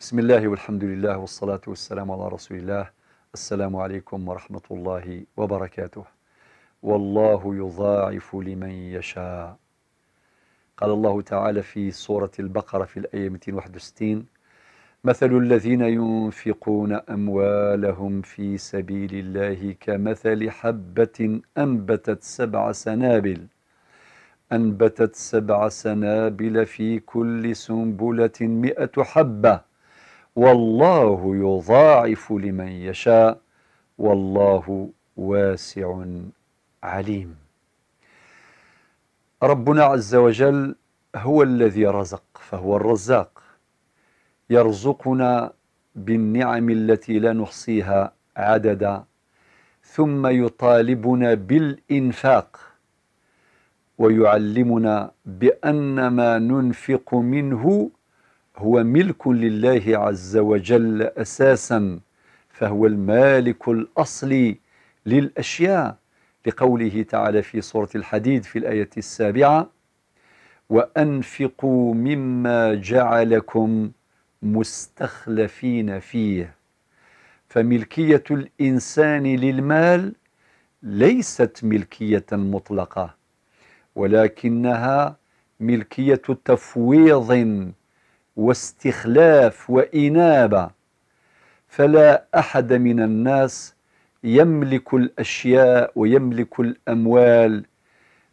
بسم الله والحمد لله والصلاة والسلام على رسول الله. السلام عليكم ورحمة الله وبركاته. والله يضاعف لمن يشاء. قال الله تعالى في سورة البقرة في الآية 261: مثل الذين ينفقون أموالهم في سبيل الله كمثل حبة أنبتت سبع سنابل في كل سنبلة 100 حبة والله يضاعف لمن يشاء والله واسع عليم. ربنا عز وجل هو الذي رزق فهو الرزاق، يرزقنا بالنعم التي لا نحصيها عددا، ثم يطالبنا بالإنفاق ويعلمنا بأن ما ننفق منه هو ملك لله عز وجل أساسا، فهو المالك الأصلي للأشياء، لقوله تعالى في سورة الحديد في الآية 7: وأنفقوا مما جعلكم مستخلفين فيه. فملكية الإنسان للمال ليست ملكية مطلقة، ولكنها ملكية تفويض واستخلاف وإنابة، فلا أحد من الناس يملك الأشياء ويملك الأموال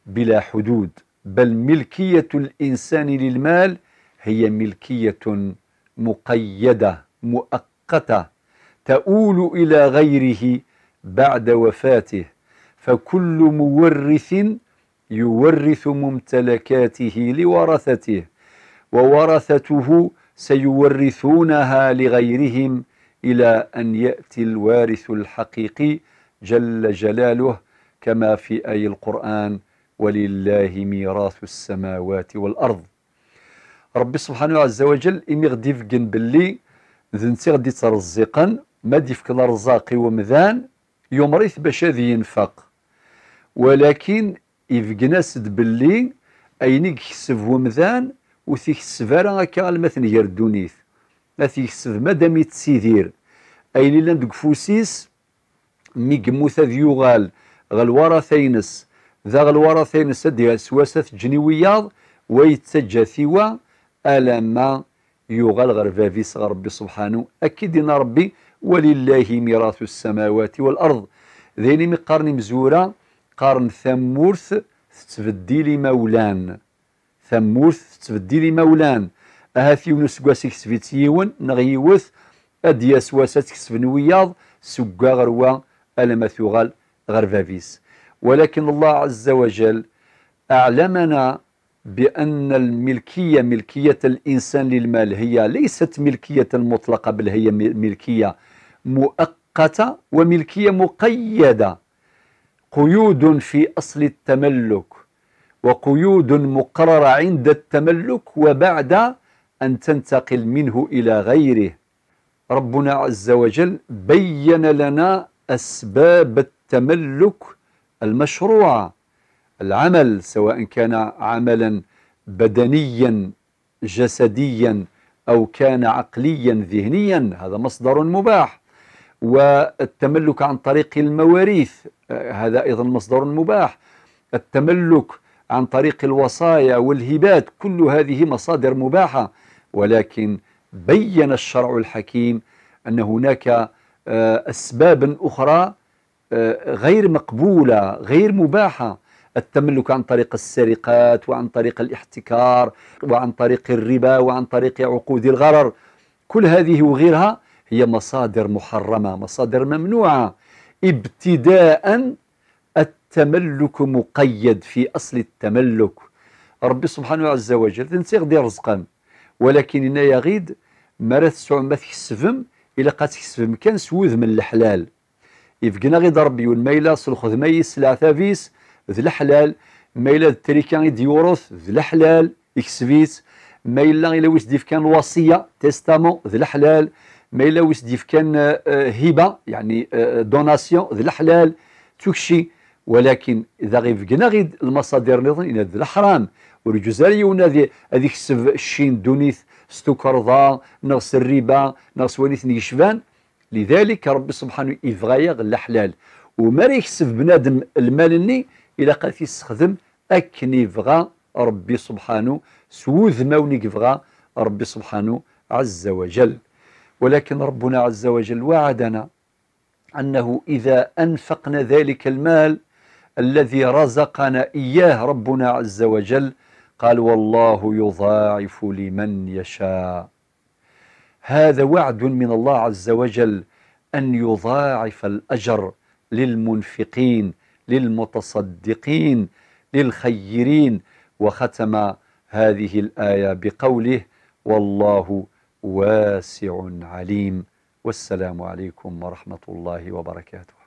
بلا حدود، بل ملكية الإنسان للمال هي ملكية مقيدة مؤقتة تؤول إلى غيره بعد وفاته، فكل مورث يورث ممتلكاته لورثته، وورثته سيورثونها لغيرهم إلى أن يأتي الوارث الحقيقي جل جلاله، كما في آية القرآن: ولله ميراث السماوات والأرض. ربي سبحانه عز وجل إمي غدي فكن باللي ذنتي غدي ترزقن، ما ديفكن رزاقي ومذان يمرث باش هذي ينفق، ولكن يفكناسد باللي أين يكسب ومذان وثيكسب راه هكا المثل غير الدونيث، ما تيكسب مادام يتسيدير، أين إلا ندقفوسيس مي قموث هذ يغال غالوراثينس، ذا غالوراثينس هادي سواسات جنيوياض ويتسجى ثوا ألما يغال غرفافيس ربي سبحانه. أكيد إن ربي ولله ميراث السماوات والأرض، ذيني من قرن مزورة قرن ثمورث تتفدي لي مولان، ثمورث تتفدي لي مولان، أهاثيون سكواس يكسب تيون نغيوث أديا سواسات كسب نوياض سكا غروا ألما ثغال غرفافيس. ولكن الله عز وجل أعلمنا بأن الملكية، ملكية الإنسان للمال، هي ليست ملكية مطلقة، بل هي ملكية مؤقتة وملكية مقيدة، قيود في أصل التملك وقيود مقررة عند التملك وبعد أن تنتقل منه إلى غيره. ربنا عز وجل بين لنا أسباب التملك المشروعة، العمل سواء كان عملا بدنيا جسديا أو كان عقليا ذهنيا، هذا مصدر مباح، والتملك عن طريق المواريث هذا أيضا مصدر مباح، التملك عن طريق الوصايا والهبات، كل هذه مصادر مباحة. ولكن بين الشرع الحكيم أن هناك أسباب أخرى غير مقبولة غير مباحة، التملك عن طريق السرقات وعن طريق الاحتكار وعن طريق الربا وعن طريق عقود الغرر، كل هذه وغيرها هي مصادر محرمة، مصادر ممنوعة. ابتداء التملك مقيد في أصل التملك، ربي سبحانه عز وجل تنسي غدي رزقا، ولكن إنا يغيد مرات سعو ما تكسفم إلا قد تكسفم كان سوذ من الحلال، يفقنا غيد ربي والميلة سلخذ ميس لا ثافيس ذ الحلال، ميلة التريكان يديورث ذ الحلال يكسفيس، ميلة إلا ويسديف كان الوصية تيستامون ذ الحلال، ميلة ويسديف كان هبة يعني دوناسيون ذ الحلال، تكشي ولكن إذا غيفقنا غير المصادر نظن إن هذا الحرام والجزائريون هذيك السب الشين دونيث ستوكرضا نغس الربا نغس ونيث نيشفان. لذلك ربي سبحانه يبغى غير الحلال وما يكسب بنادم المالني إلا قد يستخدم أكن يبغى ربي سبحانه سوذ ماوني يبغى ربي سبحانه عز وجل. ولكن ربنا عز وجل وعدنا أنه إذا أنفقنا ذلك المال الذي رزقنا إياه ربنا عز وجل قال والله يضاعف لمن يشاء. هذا وعد من الله عز وجل أن يضاعف الأجر للمنفقين للمتصدقين للخيرين. وختم هذه الآية بقوله والله واسع عليم. والسلام عليكم ورحمة الله وبركاته.